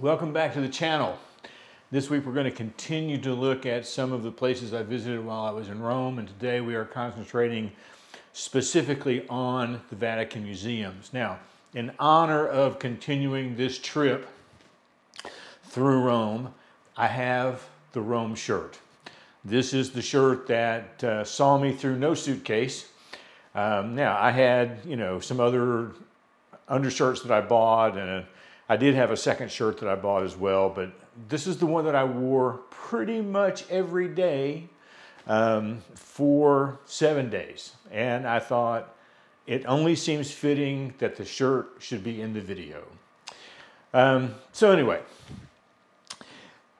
Welcome back to the channel. This week we're going to continue to look at some of the places I visited while I was in Rome, and today we are concentrating specifically on the Vatican Museums. Now, in honor of continuing this trip through Rome, I have the Rome shirt. This is the shirt that saw me through no suitcase. Now, I had, some other undershirts that I bought, and I did have a second shirt that I bought as well, but this is the one that I wore pretty much every day for 7 days. And I thought it only seems fitting that the shirt should be in the video. So anyway,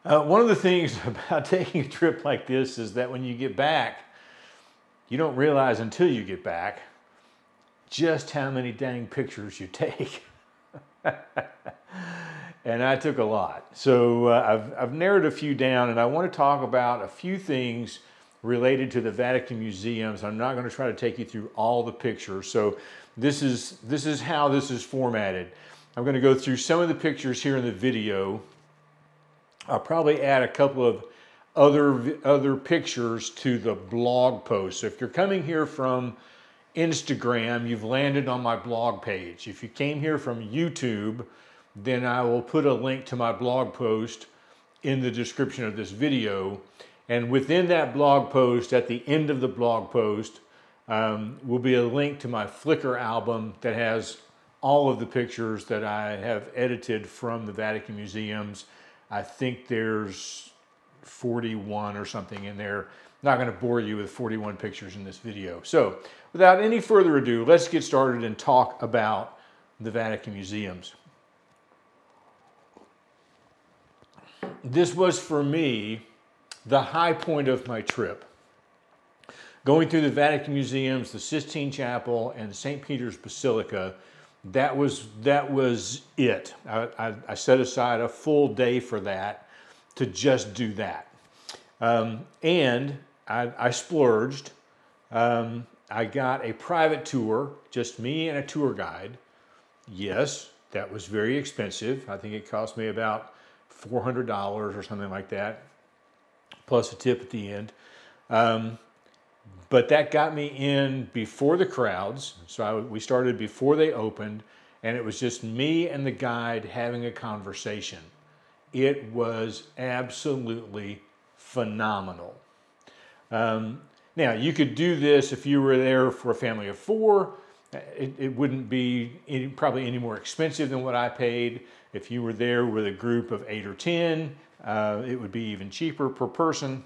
one of the things about taking a trip like this is that when you get back, you don't realize until you get back just how many dang pictures you take. And I took a lot. So I've narrowed a few down, and I want to talk about a few things related to the Vatican Museums. I'm not going to try to take you through all the pictures. So this is how this is formatted. I'm going to go through some of the pictures here in the video. I'll probably add a couple of other pictures to the blog post. So if you're coming here from Instagram, you've landed on my blog page. If you came here from YouTube, then I will put a link to my blog post in the description of this video. And within that blog post, at the end of the blog post, will be a link to my Flickr album that has all of the pictures that I have edited from the Vatican Museums. I think there's 41 or something in there. Not going to bore you with 41 pictures in this video. So without any further ado, let's get started and talk about the Vatican Museums. This was, for me, the high point of my trip. Going through the Vatican Museums, the Sistine Chapel, and St. Peter's Basilica, that was it. I set aside a full day for that, to just do that. And I splurged. I got a private tour, just me and a tour guide. Yes, that was very expensive. I think it cost me about $400 or something like that, plus a tip at the end. But that got me in before the crowds. So we started before they opened, and it was just me and the guide having a conversation. It was absolutely phenomenal. Now, you could do this if you were there for a family of four. It wouldn't be probably any more expensive than what I paid. If you were there with a group of 8 or 10, it would be even cheaper per person,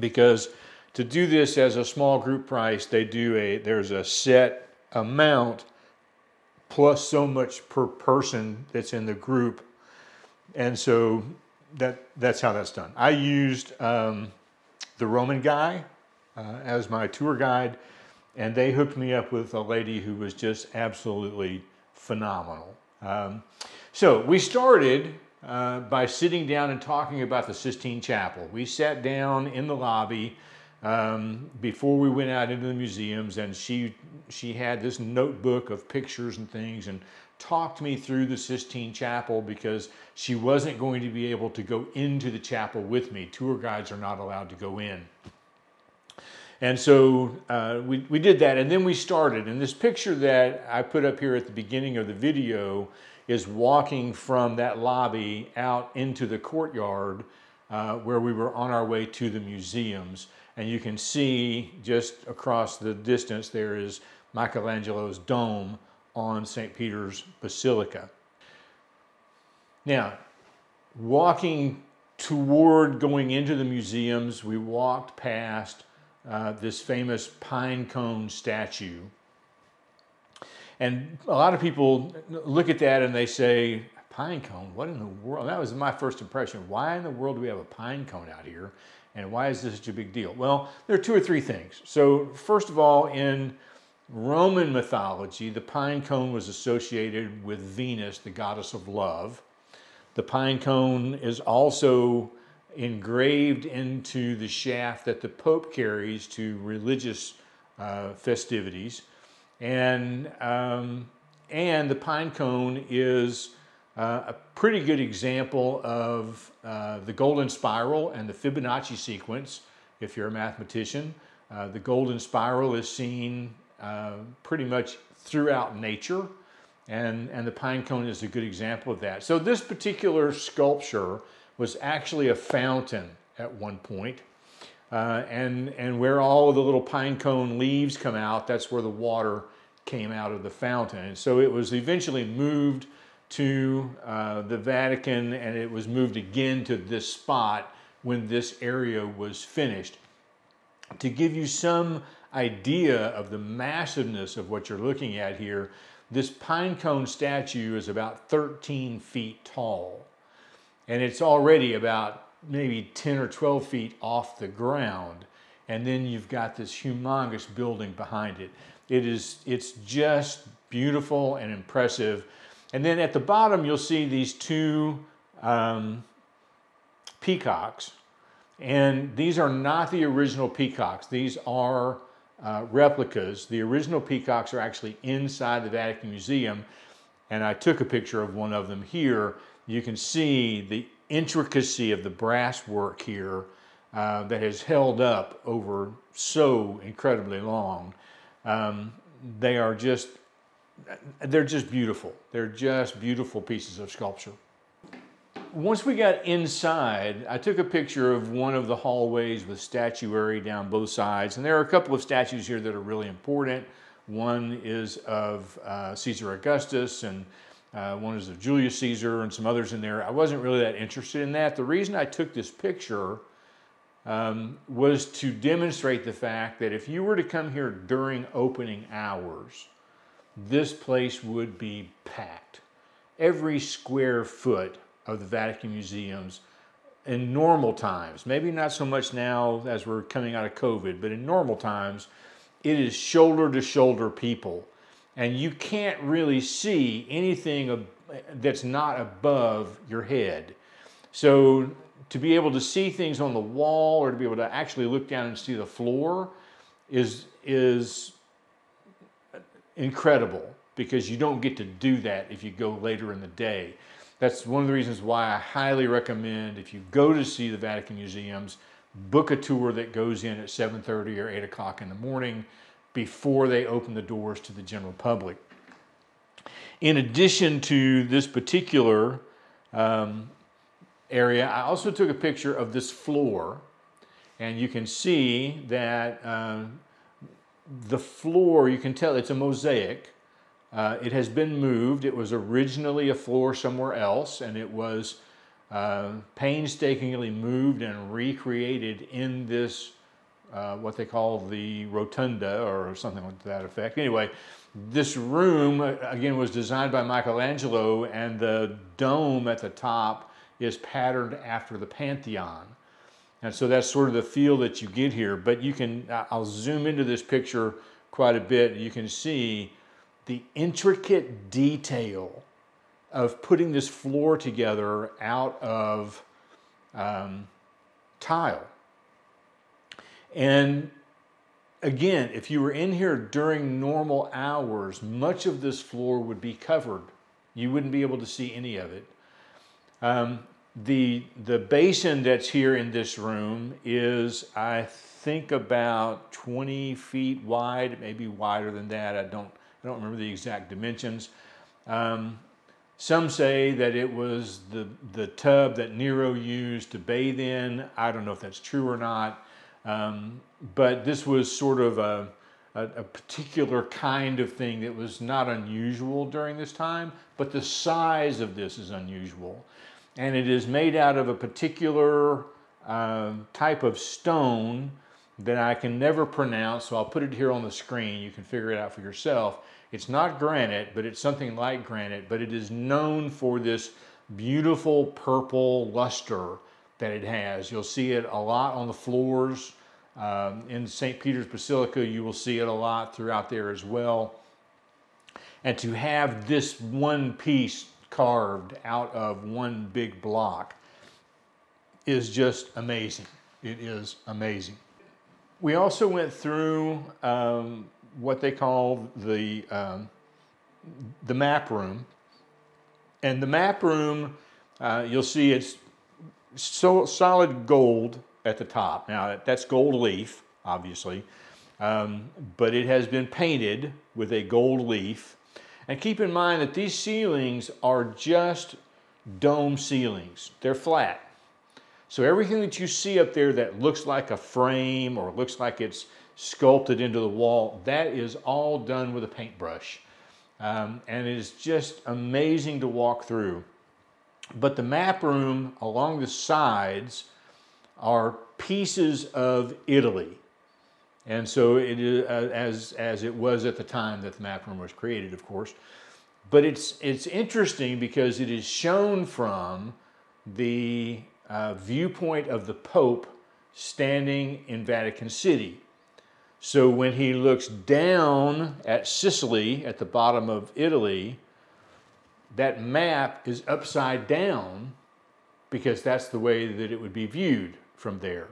because to do this as a small group price, there's a set amount plus so much per person that's in the group, and so that's how that's done. I used the Roman guy as my tour guide, and they hooked me up with a lady who was just absolutely phenomenal. So we started by sitting down and talking about the Sistine Chapel. We sat down in the lobby before we went out into the museums, and she had this notebook of pictures and things and talked me through the Sistine Chapel, because she wasn't going to be able to go into the chapel with me. Tour guides are not allowed to go in. And so we did that, and then we started. And this picture that I put up here at the beginning of the video is walking from that lobby out into the courtyard where we were on our way to the museums. And you can see just across the distance there is Michelangelo's dome on St. Peter's Basilica. Now, walking toward going into the museums, we walked past this famous pine cone statue. And a lot of people look at that and they say, pine cone, what in the world? That was my first impression. Why in the world do we have a pine cone out here? And why is this such a big deal? Well, there are 2 or 3 things. So first of all, in Roman mythology, the pine cone was associated with Venus, the goddess of love. The pine cone is also engraved into the shaft that the Pope carries to religious festivities. And the pine cone is a pretty good example of the golden spiral and the Fibonacci sequence. If you're a mathematician, the golden spiral is seen pretty much throughout nature, and the pine cone is a good example of that. So this particular sculpture was actually a fountain at one point, and where all of the little pine cone leaves come out, that's where the water came out of the fountain. And so it was eventually moved to the Vatican, and it was moved again to this spot when this area was finished. To give you some idea of the massiveness of what you're looking at here, this pine cone statue is about 13 feet tall, and it's already about maybe 10 or 12 feet off the ground, and then you've got this humongous building behind it. It's just beautiful and impressive. And then at the bottom you'll see these two peacocks, and these are not the original peacocks. These are replicas. The original peacocks are actually inside the Vatican Museum, and I took a picture of one of them here. You can see the intricacy of the brass work here that has held up over so incredibly long. They're just beautiful. They're just beautiful pieces of sculpture. Once we got inside, I took a picture of one of the hallways with statuary down both sides. And there are a couple of statues here that are really important. One is of Caesar Augustus, and one is of Julius Caesar, and some others in there. I wasn't really that interested in that. The reason I took this picture was to demonstrate the fact that if you were to come here during opening hours, this place would be packed. Every square foot of the Vatican Museums in normal times, maybe not so much now as we're coming out of COVID, but in normal times, it is shoulder to shoulder people. And you can't really see anything that's not above your head. So to be able to see things on the wall, or to be able to actually look down and see the floor, is incredible, because you don't get to do that if you go later in the day. That's one of the reasons why I highly recommend, if you go to see the Vatican Museums, book a tour that goes in at 7:30 or 8 o'clock in the morning before they open the doors to the general public. In addition to this particular area, I also took a picture of this floor, and you can see that the floor, you can tell it's a mosaic. It has been moved. It was originally a floor somewhere else, and it was painstakingly moved and recreated in this, what they call the rotunda or something like that effect. Anyway, this room, again, was designed by Michelangelo, and the dome at the top is patterned after the Pantheon. And so that's sort of the feel that you get here. But you can, I'll zoom into this picture quite a bit. You can see the intricate detail of putting this floor together out of tile. And again, if you were in here during normal hours, much of this floor would be covered. You wouldn't be able to see any of it. The basin that's here in this room is, I think, about 20 feet wide, maybe wider than that. I don't remember the exact dimensions. Some say that it was the tub that Nero used to bathe in. I don't know if that's true or not, but this was sort of a particular kind of thing that was not unusual during this time, but the size of this is unusual. And it is made out of a particular type of stone that I can never pronounce, so I'll put it here on the screen. You can figure it out for yourself. It's not granite, but it's something like granite, but it is known for this beautiful purple luster that it has. You'll see it a lot on the floors. In St. Peter's Basilica, you will see it a lot throughout there as well. And to have this one piece carved out of one big block is just amazing. It is amazing. We also went through what they call the map room, And the map room, you'll see it's so solid gold at the top. Now that's gold leaf, obviously, but it has been painted with a gold leaf. And keep in mind that these ceilings are just dome ceilings. They're flat. So everything that you see up there that looks like a frame or looks like it's sculpted into the wall, that is all done with a paintbrush. And it is just amazing to walk through. But the map room along the sides are pieces of Italy. And so it is, as it was at the time that the map room was created, of course. But it's interesting because it is shown from the viewpoint of the Pope standing in Vatican City. So when he looks down at Sicily, at the bottom of Italy, that map is upside down because that's the way that it would be viewed from there.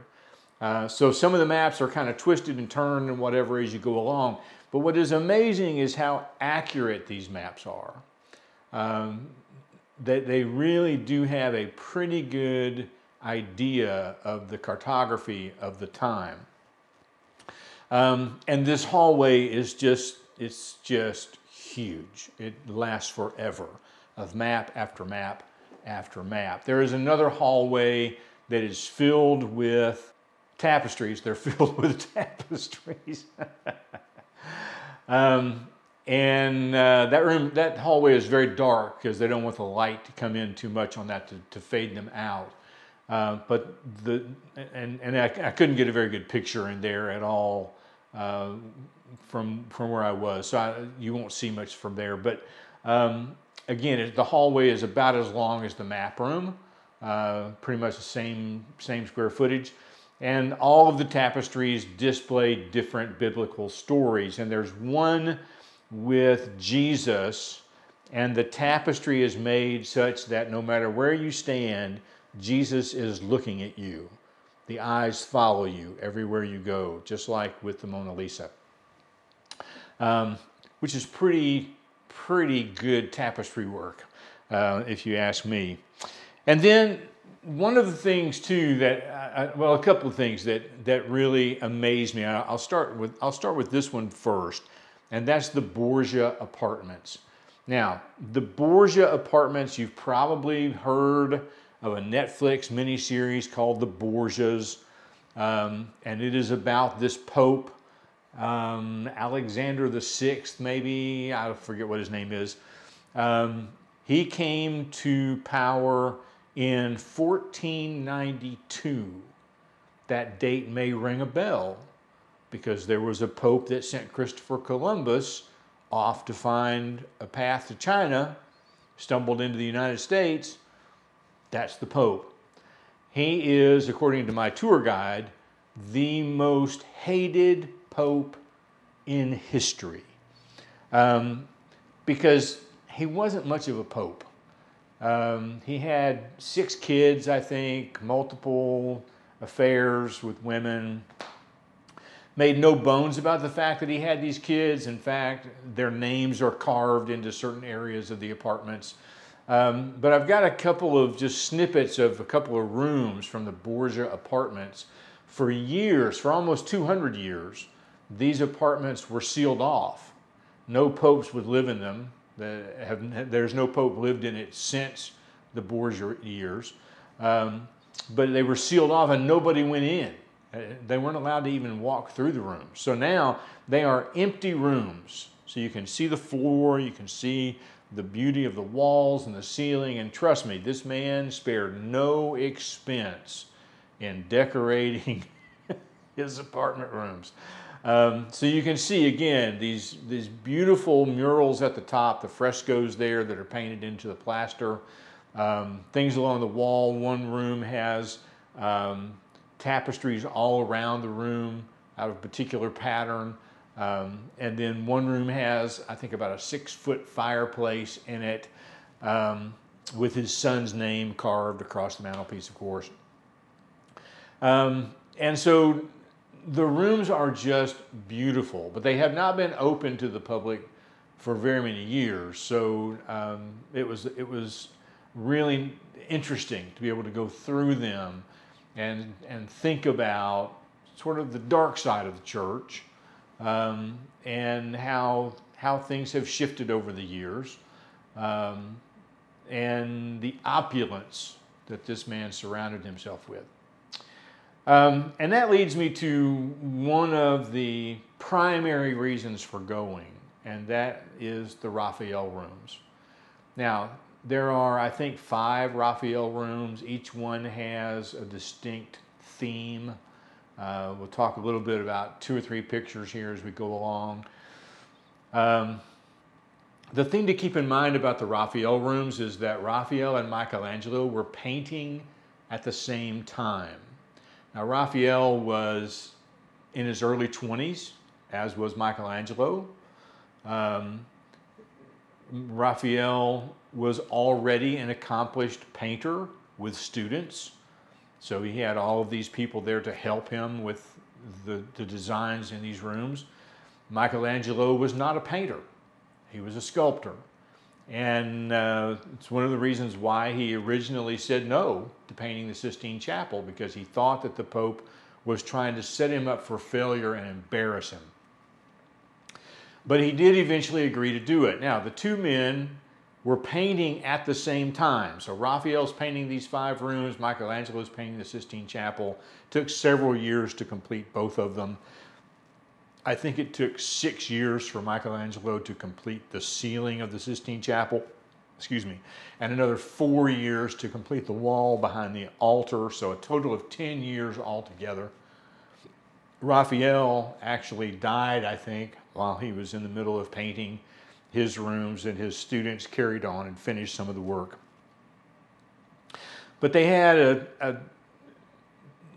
So some of the maps are kind of twisted and turned and whatever as you go along. But what is amazing is how accurate these maps are. They really do have a pretty good idea of the cartography of the time. And this hallway is just huge. It lasts forever, of map after map after map. There is another hallway that is filled with tapestries. They're filled with tapestries. That hallway is very dark because they don't want the light to come in too much on that to fade them out. I couldn't get a very good picture in there at all from where I was, so you won't see much from there. But again, the hallway is about as long as the map room, pretty much the same square footage. And all of the tapestries display different biblical stories. And there's one with Jesus, and the tapestry is made such that no matter where you stand, Jesus is looking at you. The eyes follow you everywhere you go, just like with the Mona Lisa, which is pretty good tapestry work, if you ask me. And then one of the things too that, a couple of things that really amazed me. I'll start with this one first, and that's the Borgia Apartments. Now, the Borgia Apartments, you've probably heard of a Netflix miniseries called The Borgias, and it is about this Pope, Alexander VI, maybe, I forget what his name is. He came to power in 1492. That date may ring a bell because there was a Pope that sent Christopher Columbus off to find a path to China, stumbled into the United States. That's the Pope. He is, according to my tour guide, the most hated Pope in history, because he wasn't much of a Pope. He had 6 kids, I think, multiple affairs with women, made no bones about the fact that he had these kids. In fact, their names are carved into certain areas of the apartments. But I've got a couple of just snippets of a couple of rooms from the Borgia Apartments. For years, for almost 200 years, these apartments were sealed off. No popes would live in them. There's no pope lived in it since the Borgia years. But they were sealed off and nobody went in. They weren't allowed to even walk through the rooms. So now they are empty rooms. So you can see the floor, you can see the beauty of the walls and the ceiling, and trust me, this man spared no expense in decorating his apartment rooms. So you can see, again, these beautiful murals at the top, the frescoes there that are painted into the plaster, things along the wall. One room has tapestries all around the room out of a particular pattern. And then one room has, I think, about a 6-foot fireplace in it, with his son's name carved across the mantelpiece, of course. And so the rooms are just beautiful, but they have not been open to the public for very many years. So it was really interesting to be able to go through them and think about sort of the dark side of the church and how things have shifted over the years and the opulence that this man surrounded himself with. And that leads me to one of the primary reasons for going, and that is the Raphael rooms. Now, there are, I think, 5 Raphael rooms. Each one has a distinct theme. We'll talk a little bit about 2 or 3 pictures here as we go along. The thing to keep in mind about the Raphael rooms is that Raphael and Michelangelo were painting at the same time. Now, Raphael was in his early 20s, as was Michelangelo. Raphael was already an accomplished painter with students. So he had all of these people there to help him with the designs in these rooms. Michelangelo was not a painter. He was a sculptor. And it's one of the reasons why he originally said no to painting the Sistine Chapel, because he thought that the Pope was trying to set him up for failure and embarrass him. But he did eventually agree to do it. Now, the two men were painting at the same time. So Raphael's painting these 5 rooms, Michelangelo's painting the Sistine Chapel. It took several years to complete both of them. I think it took 6 years for Michelangelo to complete the ceiling of the Sistine Chapel, excuse me, and another 4 years to complete the wall behind the altar, so a total of 10 years altogether. Raphael actually died, I think, while he was in the middle of painting his rooms, and his students carried on and finished some of the work. But they had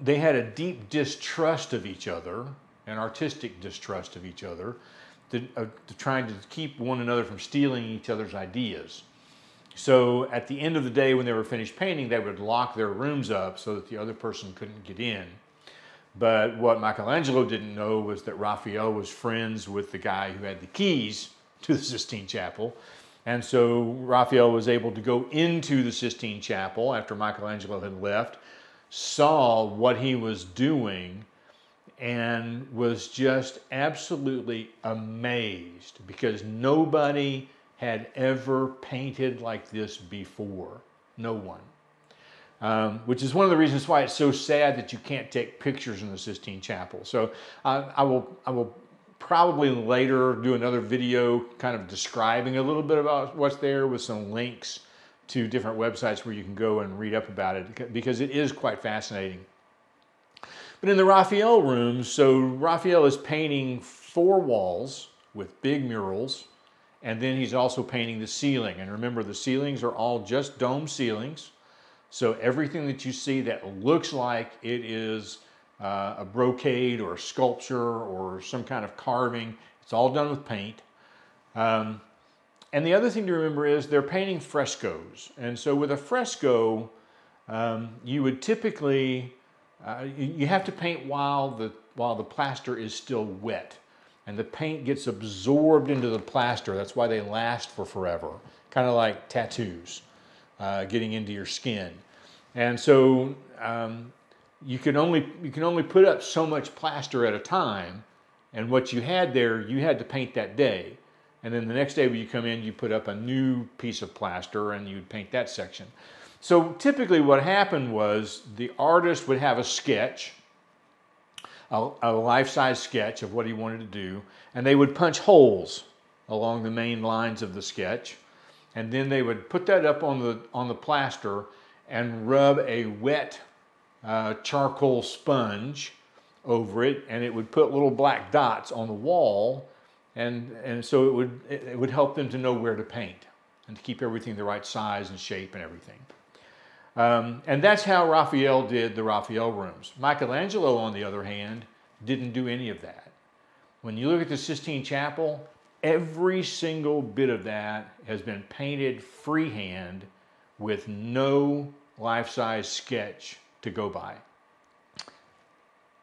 a deep distrust of each other, an artistic distrust of each other, to trying to keep one another from stealing each other's ideas. So at the end of the day, when they were finished painting, they would lock their rooms up so that the other person couldn't get in. But what Michelangelo didn't know was that Raphael was friends with the guy who had the keys to the Sistine Chapel. And so Raphael was able to go into the Sistine Chapel after Michelangelo had left, saw what he was doing, and was just absolutely amazed, because nobody had ever painted like this before. No one. Which is one of the reasons why it's so sad that you can't take pictures in the Sistine Chapel. So I will probably later do another video kind of describing a little bit about what's there, with some links to different websites where you can go and read up about it, because it is quite fascinating. But in the Raphael rooms, so Raphael is painting 4 walls with big murals, and then he's also painting the ceiling. And remember, the ceilings are all just dome ceilings. So everything that you see that looks like it is a brocade or a sculpture or some kind of carving, it's all done with paint. And the other thing to remember is they're painting frescoes. And so with a fresco, you would typically... you have to paint while the plaster is still wet, and the paint gets absorbed into the plaster. That's why they last for forever, kind of like tattoos getting into your skin. And so you can only put up so much plaster at a time, and what you had there, you had to paint that day. And then the next day when you come in, you put up a new piece of plaster and you'd paint that section. So typically what happened was the artist would have a sketch, a life-size sketch of what he wanted to do, and they would punch holes along the main lines of the sketch, and then they would put that up on the plaster and rub a wet charcoal sponge over it, and it would put little black dots on the wall, and so it would help them to know where to paint and to keep everything the right size and shape and everything. And that's how Raphael did the Raphael rooms. Michelangelo, on the other hand, didn't do any of that. When you look at the Sistine Chapel, every single bit of that has been painted freehand with no life-size sketch to go by.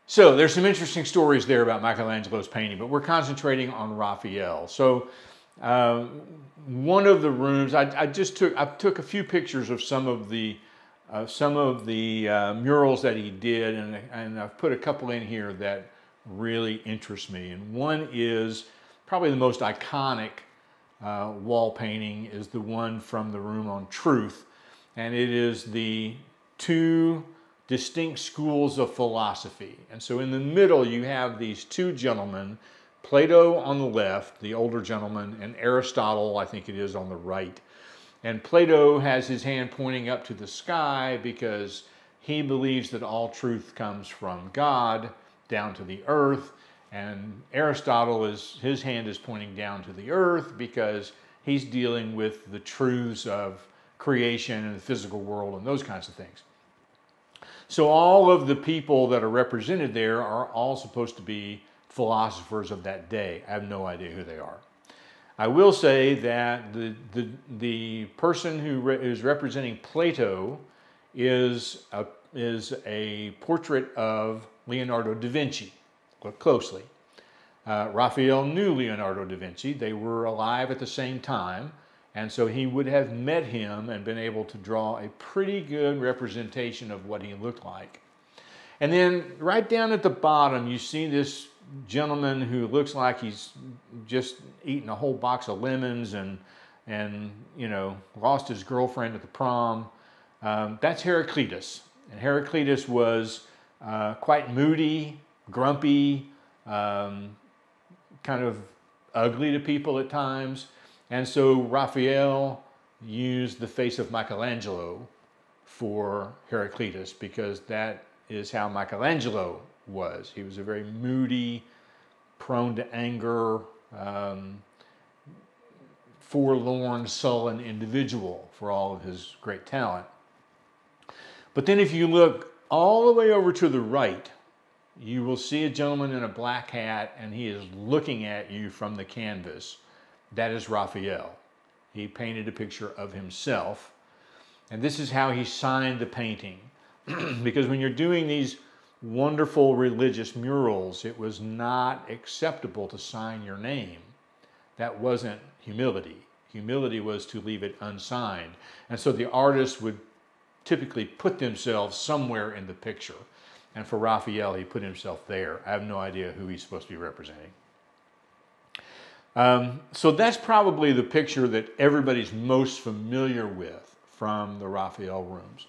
So there's some interesting stories there about Michelangelo's painting, but we're concentrating on Raphael. So One of the rooms, I took a few pictures of some of the murals that he did, and I've put a couple in here that really interest me. And one is probably the most iconic wall painting, is the one from the Room on Truth, and it is the two distinct schools of philosophy. And so in the middle you have these two gentlemen, Plato on the left, the older gentleman, and Aristotle, I think it is, on the right. And Plato has his hand pointing up to the sky because he believes that all truth comes from God down to the earth, and Aristotle, is his hand is pointing down to the earth because he's dealing with the truths of creation and the physical world and those kinds of things. So all of the people that are represented there are all supposed to be philosophers of that day. I have no idea who they are. I will say that the person who is representing Plato is a portrait of Leonardo da Vinci. Look closely. Raphael knew Leonardo da Vinci. They were alive at the same time, and so he would have met him and been able to draw a pretty good representation of what he looked like. And then right down at the bottom, you see this gentleman who looks like he's just eaten a whole box of lemons and you know, lost his girlfriend at the prom. That's Heraclitus. And Heraclitus was quite moody, grumpy, kind of ugly to people at times. And so Raphael used the face of Michelangelo for Heraclitus because that is how Michelangelo was. He was a very moody, prone to anger, forlorn, sullen individual for all of his great talent. But then if you look all the way over to the right, you will see a gentleman in a black hat, and he is looking at you from the canvas. That is Raphael. He painted a picture of himself, and this is how he signed the painting. Because when you're doing these wonderful religious murals, it was not acceptable to sign your name. That wasn't humility. Humility was to leave it unsigned. And so the artist would typically put themselves somewhere in the picture. And for Raphael, he put himself there. I have no idea who he's supposed to be representing. So that's probably the picture that everybody's most familiar with from the Raphael rooms.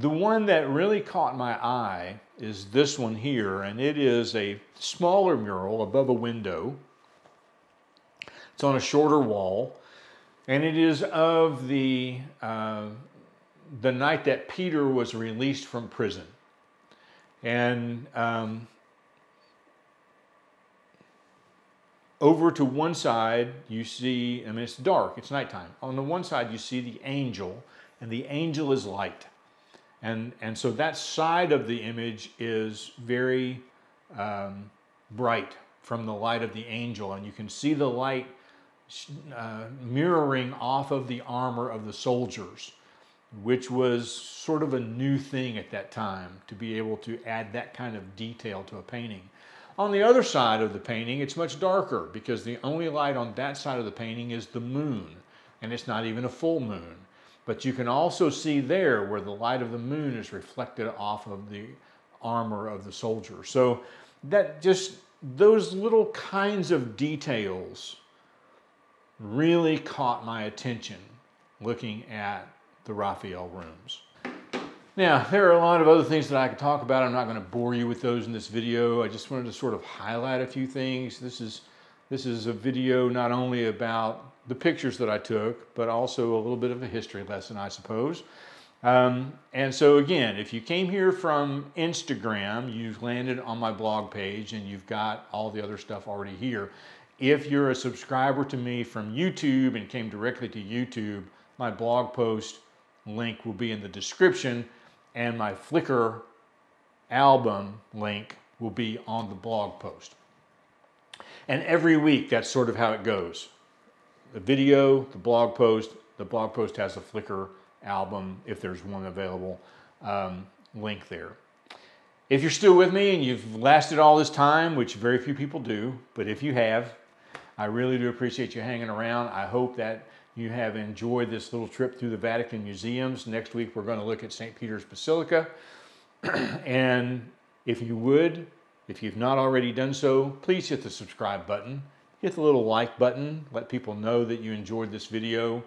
The one that really caught my eye is this one here, and it is a smaller mural above a window. It's on a shorter wall, and it is of the night that Peter was released from prison. And over to one side, you see, I mean, it's dark, it's nighttime. On the one side, you see the angel, and the angel is light. And so that side of the image is very bright from the light of the angel. And you can see the light mirroring off of the armor of the soldiers, which was sort of a new thing at that time, to be able to add that kind of detail to a painting. On the other side of the painting, it's much darker because the only light on that side of the painting is the moon, and it's not even a full moon. But you can also see there where the light of the moon is reflected off of the armor of the soldier. So that just, those little kinds of details really caught my attention looking at the Raphael rooms. Now, there are a lot of other things that I could talk about. I'm not going to bore you with those in this video. I just wanted to sort of highlight a few things. This is a video not only about the pictures that I took, but also a little bit of a history lesson, I suppose. And so again, if you came here from Instagram, you've landed on my blog page and you've got all the other stuff already here. If you're a subscriber to me from YouTube and came directly to YouTube, my blog post link will be in the description, and my Flickr album link will be on the blog post. And every week, that's sort of how it goes. The video, the blog post has a Flickr album, if there's one available, link there. If you're still with me and you've lasted all this time, which very few people do, but if you have, I really do appreciate you hanging around. I hope that you have enjoyed this little trip through the Vatican Museums. Next week, we're going to look at St. Peter's Basilica. And if you would, if you've not already done so, please hit the subscribe button. Hit the little like button. Let people know that you enjoyed this video.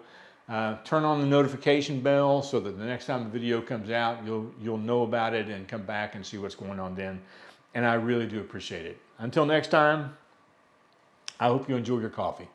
Turn on the notification bell so that the next time the video comes out, you'll know about it and come back and see what's going on then. And I really do appreciate it. Until next time, I hope you enjoy your coffee.